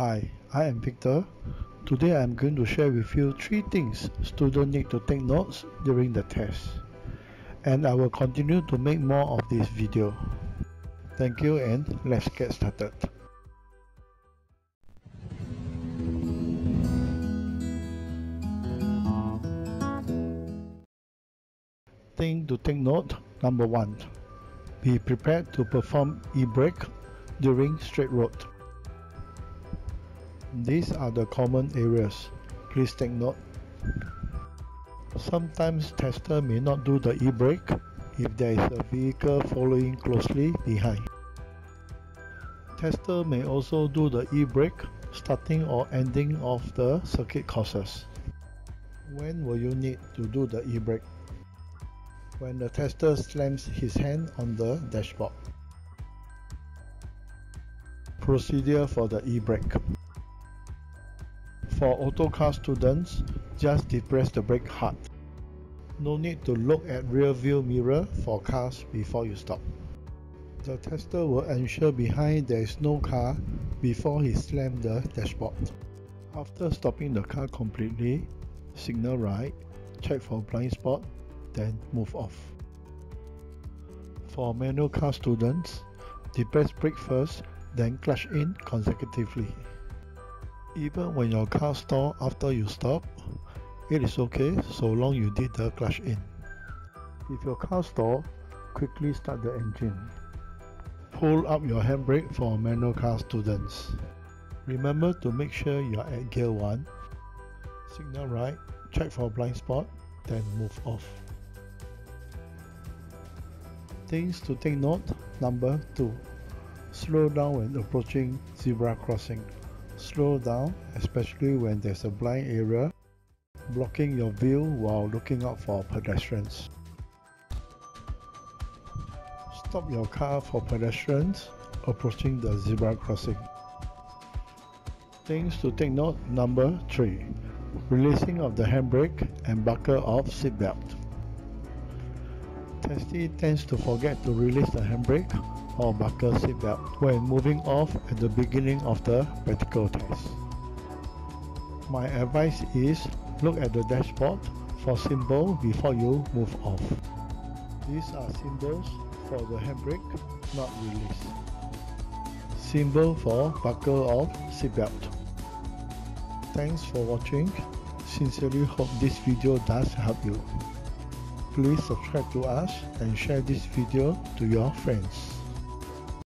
Hi, I am Victor. Today I am going to share with you 3 things students need to take notes during the test. And I will continue to make more of this video. Thank you and let's get started. Thing to take note number 1. Be prepared to perform e-brake during straight road. These are the common areas. Please take note. Sometimes tester may not do the e-brake if there is a vehicle following closely behind. Tester may also do the e-brake starting or ending of the circuit courses. When will you need to do the e-brake? When the tester slams his hand on the dashboard. Procedure for the e-brake. For autocar students, just depress the brake hard. No need to look at rear view mirror for cars before you stop. The tester will ensure behind there is no car before he slams the dashboard. After stopping the car completely, signal right, check for blind spot, then move off. For manual car students, depress brake first, then clutch in consecutively. Even when your car stalls after you stop, it is okay so long you did the clutch in. If your car stalls, quickly start the engine. Pull up your handbrake for manual car students. Remember to make sure you are at gear 1. Signal right, check for blind spot, then move off. Things to take note number 2. Slow down when approaching zebra crossing. Slow down, especially when there's a blind area blocking your view while looking out for pedestrians. Stop your car for pedestrians approaching the zebra crossing. Things to take note number 3. Releasing of the handbrake and buckle of seatbelt. Testee tends to forget to release the handbrake or buckle seatbelt when moving off at the beginning of the practical test. My advice is look at the dashboard for symbols before you move off. These are symbols for the handbrake, not release. Symbol for buckle of seatbelt. Thanks for watching. Sincerely hope this video does help you. Please subscribe to us and share this video to your friends.